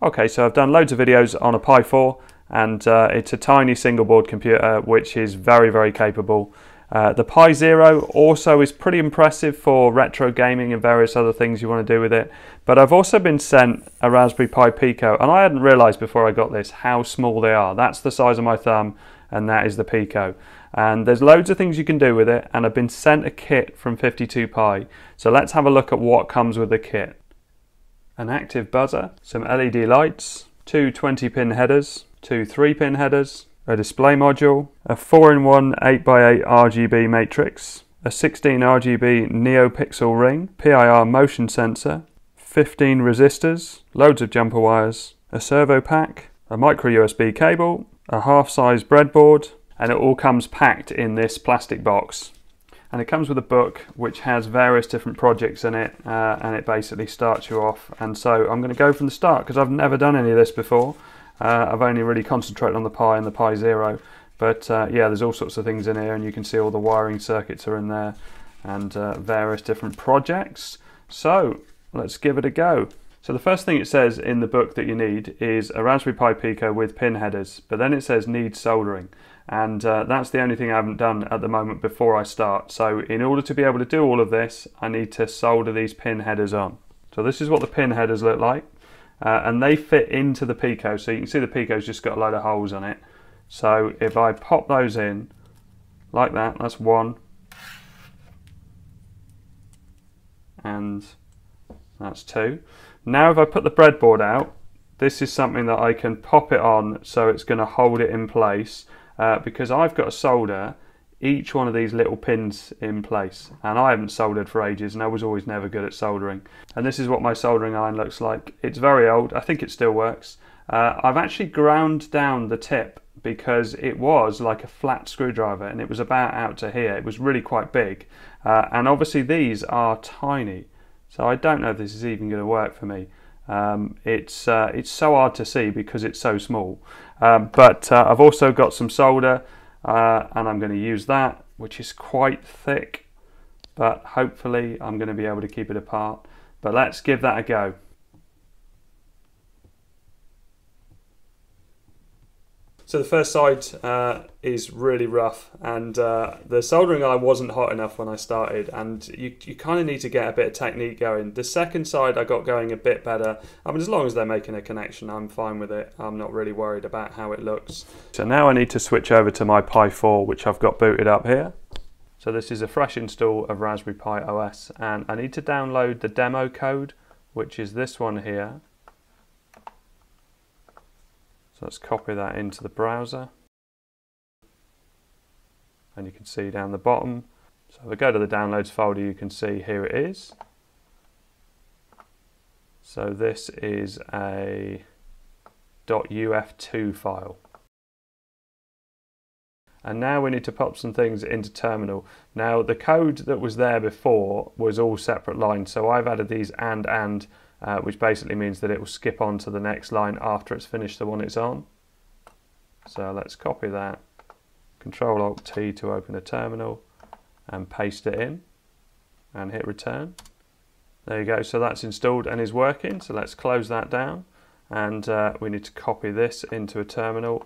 Okay, so I've done loads of videos on a Pi 4, and it's a tiny single board computer which is very, very capable. The Pi Zero also is pretty impressive for retro gaming and various other things you want to do with it. But I've also been sent a Raspberry Pi Pico, and I hadn't realised before I got this how small they are. That's the size of my thumb, and that is the Pico. And there's loads of things you can do with it, and I've been sent a kit from 52Pi. So let's have a look at what comes with the kit. An active buzzer, some LED lights, two 20-pin headers, two 3-pin headers, a display module, a 4-in-1 8x8 RGB matrix, a 16 RGB NeoPixel ring, PIR motion sensor, 15 resistors, loads of jumper wires, a servo pack, a micro USB cable, a half-size breadboard, and it all comes packed in this plastic box. And it comes with a book which has various different projects in it, and it basically starts you off. And so I'm going to go from the start because I've never done any of this before. I've only really concentrated on the Pi and the Pi Zero, but yeah, there's all sorts of things in here, and you can see all the wiring circuits are in there and various different projects. So let's give it a go. So the first thing it says in the book that you need is a Raspberry Pi Pico with pin headers, but then it says needs soldering, and that's the only thing I haven't done at the moment before I start. So in order to be able to do all of this, I need to solder these pin headers on. So this is what the pin headers look like. And they fit into the Pico, so you can see the Pico's just got a load of holes on it. So if I pop those in like that, that's one, and that's two. Now if I put the breadboard out, this is something that I can pop it on, so it's going to hold it in place, because I've got to solder each one of these little pins in place, and I haven't soldered for ages, and I was always never good at soldering. And this is what my soldering iron looks like. It's very old, I think it still works. I've actually ground down the tip because it was like a flat screwdriver and it was about out to here. It was really quite big, and obviously these are tiny, so I don't know if this is even going to work for me. It's so hard to see because it's so small, but I've also got some solder. And I'm going to use that, which is quite thick, but hopefully I'm going to be able to keep it apart. But let's give that a go. So the first side is really rough, and the soldering iron wasn't hot enough when I started, and you kind of need to get a bit of technique going. The second side I got going a bit better. I mean, as long as they're making a connection, I'm fine with it. I'm not really worried about how it looks. So now I need to switch over to my Pi 4, which I've got booted up here. So this is a fresh install of Raspberry Pi OS, and I need to download the demo code, which is this one here. So let's copy that into the browser, and you can see down the bottom. So if I go to the downloads folder, you can see here it is. So this is a .uf2 file. And now we need to pop some things into terminal. Now the code that was there before was all separate lines, so I've added these and which basically means that it will skip on to the next line after it's finished the one it's on. So let's copy that, Ctrl-Alt-T to open a terminal, and paste it in, and hit return. There you go, so that's installed and is working, so let's close that down, and we need to copy this into a terminal.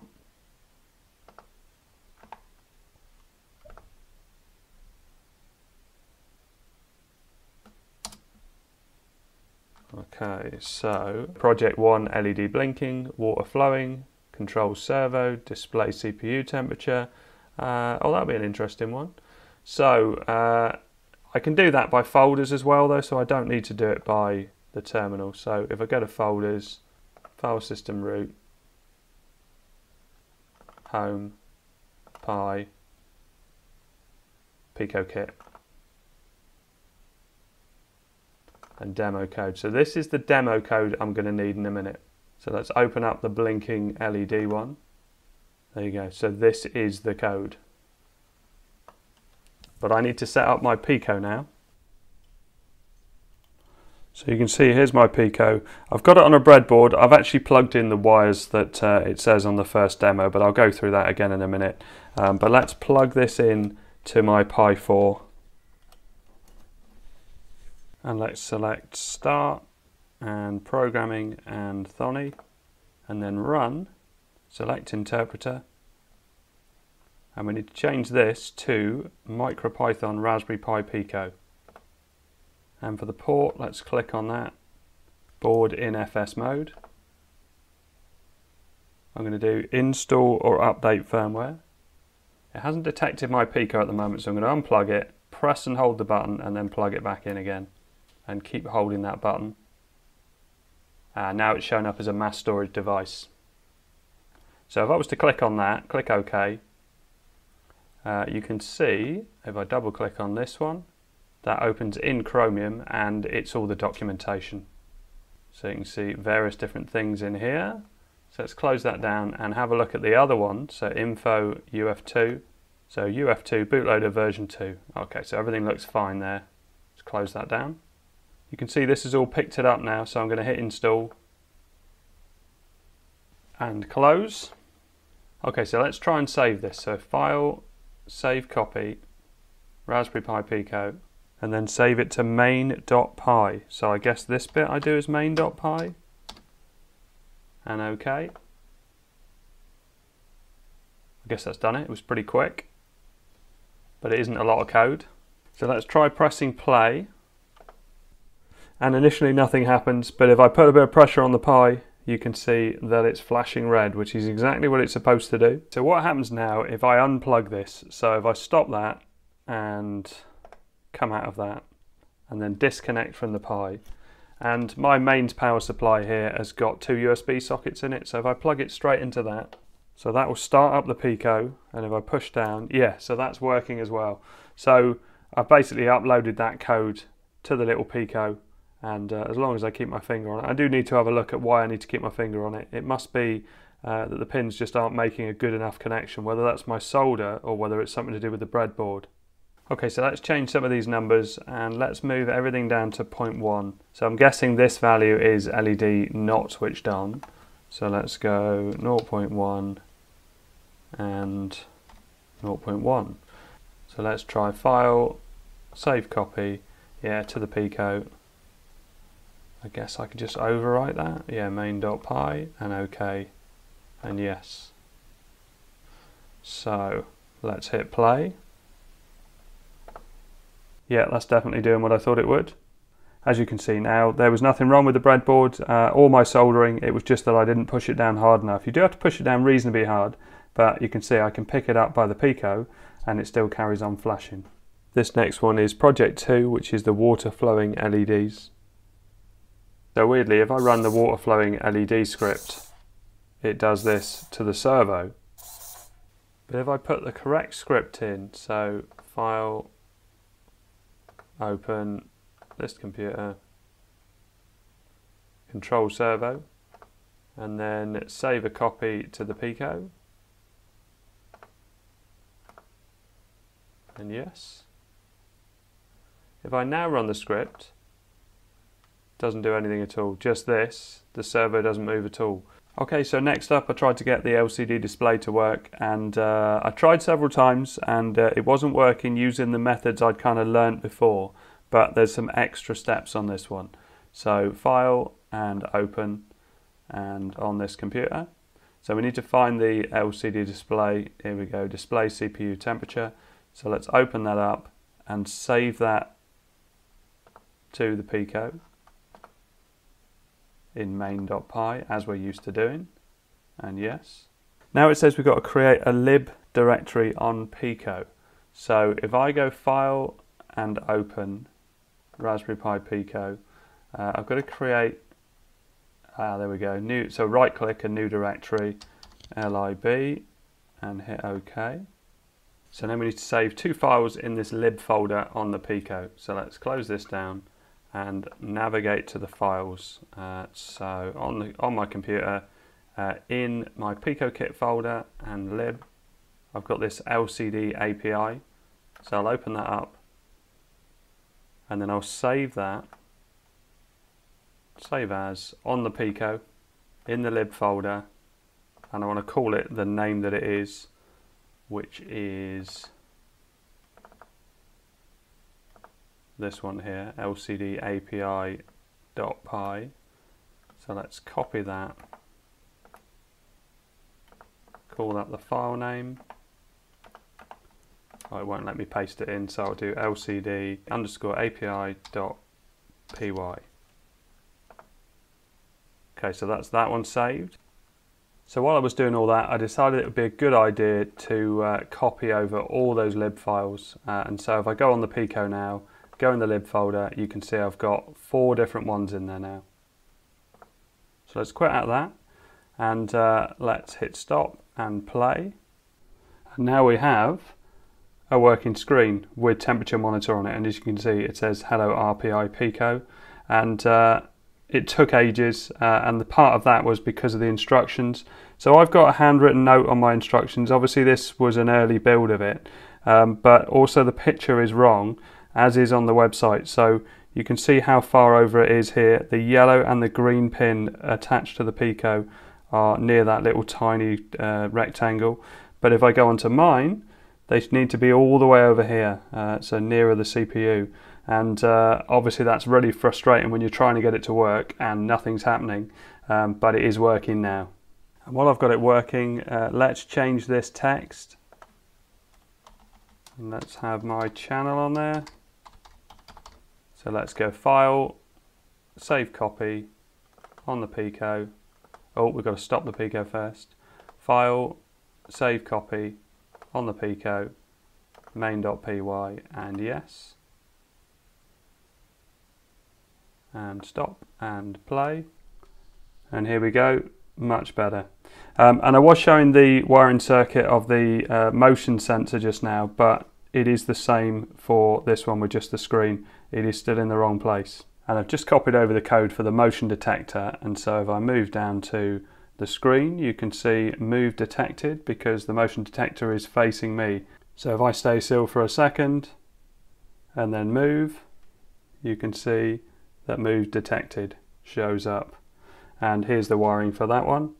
Okay, so project 1, LED blinking, water flowing, control servo, display CPU temperature. Oh, that'll be an interesting one. So I can do that by folders as well though, so I don't need to do it by the terminal. So if I go to folders, file system root, home, Pi, Pico kit, and demo code. So this is the demo code I'm going to need in a minute. So let's open up the blinking LED one. There you go. So this is the code. But I need to set up my Pico now. So you can see here's my Pico. I've got it on a breadboard. I've actually plugged in the wires that it says on the first demo, but I'll go through that again in a minute. But let's plug this in to my Pi 4. And let's select start, and programming and Thonny, and then run, select interpreter, and we need to change this to MicroPython Raspberry Pi Pico. And for the port, let's click on that, board in FS mode. I'm going to do install or update firmware. It hasn't detected my Pico at the moment, so I'm going to unplug it, press and hold the button, and then plug it back in again, and keep holding that button. Now it's shown up as a mass storage device. So if I was to click on that, click OK, you can see, if I double click on this one, that opens in Chromium and it's all the documentation. So you can see various different things in here. So let's close that down and have a look at the other one. So info UF2. So UF2 bootloader version 2. Okay, so everything looks fine there. Let's close that down. You can see this has all picked it up now, so I'm going to hit install and close. Okay, so let's try and save this. So file, save copy, Raspberry Pi Pico, and then save it to main.py. So I guess this bit I do is main.py. And OK. I guess that's done it. It was pretty quick, but it isn't a lot of code. So let's try pressing play. And initially nothing happens, but if I put a bit of pressure on the Pi, you can see that it's flashing red, which is exactly what it's supposed to do. So what happens now if I unplug this? So if I stop that and come out of that and then disconnect from the Pi, and my mains power supply here has got 2 USB sockets in it, so if I plug it straight into that, so that will start up the Pico, and if I push down, yeah, so that's working as well. So I've basically uploaded that code to the little Pico, and as long as I keep my finger on it, I do need to have a look at why I need to keep my finger on it. It must be that the pins just aren't making a good enough connection, whether that's my solder or whether it's something to do with the breadboard. Okay, so let's change some of these numbers and let's move everything down to 0.1. So I'm guessing this value is LED not switched on. So let's go 0.1 and 0.1. So let's try file, save copy, yeah, to the Pico. I guess I could just overwrite that, yeah, main.py, and OK, and yes. So let's hit play. Yeah, that's definitely doing what I thought it would. As you can see now, there was nothing wrong with the breadboard or my soldering. It was just that I didn't push it down hard enough. You do have to push it down reasonably hard, but you can see I can pick it up by the Pico and it still carries on flashing. This next one is project 2, which is the water flowing LEDs. So weirdly, if I run the water flowing LED script, it does this to the servo. But if I put the correct script in, so file, open, list computer, control servo, and then save a copy to the Pico, and yes. If I now run the script, doesn't do anything at all, just this, the servo doesn't move at all. Okay, so next up I tried to get the LCD display to work, and I tried several times and it wasn't working using the methods I'd kind of learnt before, but there's some extra steps on this one. So file and open and on this computer. So we need to find the LCD display, here we go, display CPU temperature. So let's open that up and save that to the Pico in main.py as we're used to doing, and yes. Now it says we've got to create a lib directory on Pico. So if I go file and open Raspberry Pi Pico, I've got to create, there we go, new, so right click a new directory, lib, and hit OK. So then we need to save 2 files in this lib folder on the Pico. So let's close this down and navigate to the files. So on my computer, in my Pico Kit folder and lib, I've got this LCD API. So I'll open that up and then I'll save that, save as, on the Pico, in the lib folder, and I want to call it the name that it is, which is this one here, lcdapi.py, So let's copy that, call that the file name. Oh, it won't let me paste it in, so I'll do lcd_api.py. Okay, so that's that one saved. So while I was doing all that, I decided it would be a good idea to copy over all those lib files. And so if I go on the Pico now, go in the lib folder, you can see I've got 4 different ones in there now. So let's quit out of that and let's hit stop and play. And now we have a working screen with temperature monitor on it. And as you can see, it says hello RPI Pico. And it took ages, and the part of that was because of the instructions. So I've got a handwritten note on my instructions. Obviously this was an early build of it, but also the picture is wrong, as is on the website. So you can see how far over it is here. The yellow and the green pin attached to the Pico are near that little tiny rectangle. But if I go onto mine, they need to be all the way over here, so nearer the CPU. And obviously that's really frustrating when you're trying to get it to work and nothing's happening, but it is working now. And while I've got it working, let's change this text. And let's have my channel on there. So let's go File, Save Copy, on the Pico. Oh, we've got to stop the Pico first. File, Save Copy, on the Pico, main.py, and yes. And stop and play, and here we go, much better. And I was showing the wiring circuit of the motion sensor just now, but it is the same for this one with just the screen. It is still in the wrong place. And I've just copied over the code for the motion detector, and so if I move down to the screen, you can see move detected because the motion detector is facing me. So if I stay still for a second and then move, you can see that move detected shows up. And here's the wiring for that one.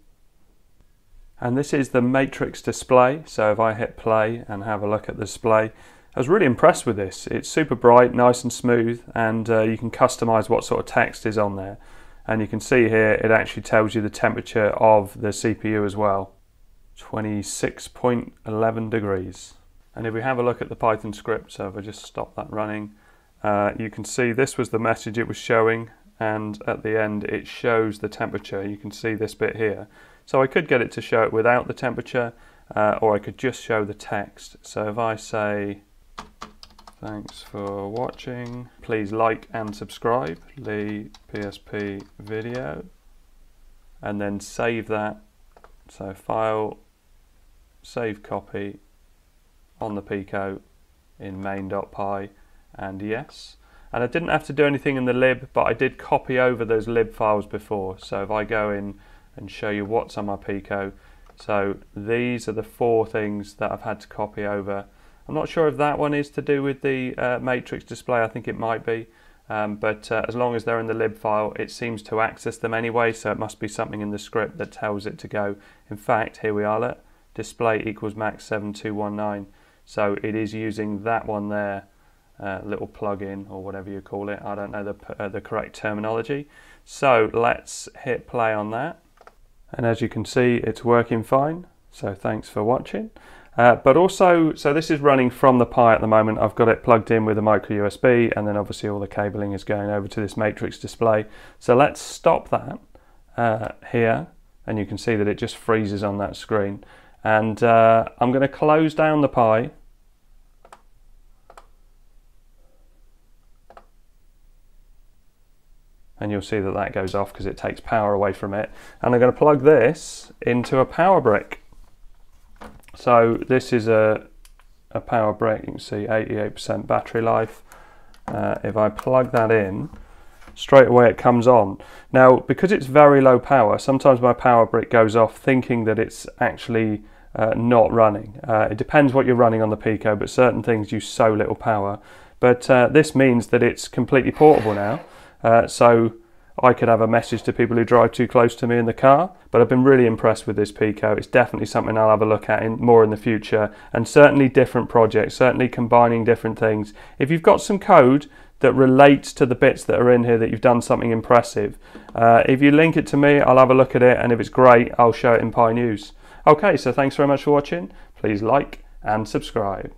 And this is the matrix display. So if I hit play and have a look at the display, I was really impressed with this. It's super bright, nice and smooth, and you can customize what sort of text is on there. And you can see here, it actually tells you the temperature of the CPU as well. 26.11 degrees. And if we have a look at the Python script, so if I just stop that running, you can see this was the message it was showing, and at the end it shows the temperature. You can see this bit here. So I could get it to show it without the temperature, or I could just show the text. So if I say, thanks for watching, please like and subscribe, Lee PSP video, and then save that. So file, save copy, on the Pico, in main.py, and yes. And I didn't have to do anything in the lib, but I did copy over those lib files before. So if I go in and show you what's on my Pico, so these are the 4 things that I've had to copy over. I'm not sure if that one is to do with the matrix display. I think it might be, but as long as they're in the lib file, it seems to access them anyway, so it must be something in the script that tells it to go. In fact, here we are, look, display equals max 7219. So it is using that one there, little plug-in or whatever you call it. I don't know the correct terminology. So let's hit play on that, and as you can see, it's working fine. So thanks for watching. But also, so this is running from the Pi at the moment. I've got it plugged in with a micro USB, and then obviously all the cabling is going over to this matrix display. So let's stop that here, and you can see that it just freezes on that screen. And I'm going to close down the Pi. And you'll see that that goes off because it takes power away from it. And I'm going to plug this into a power brick. So this is a power brick. You can see 88% battery life. If I plug that in, straight away it comes on. Now, because it's very low power, sometimes my power brick goes off thinking that it's actually not running. It depends what you're running on the Pico, but certain things use so little power. But this means that it's completely portable now. So I could have a message to people who drive too close to me in the car, but I've been really impressed with this Pico. It's definitely something I'll have a look at more in the future, and certainly different projects, certainly combining different things. If you've got some code that relates to the bits that are in here that you've done something impressive. If you link it to me, I'll have a look at it, and if it's great, I'll show it in Pi News. Okay, so thanks very much for watching. Please like and subscribe.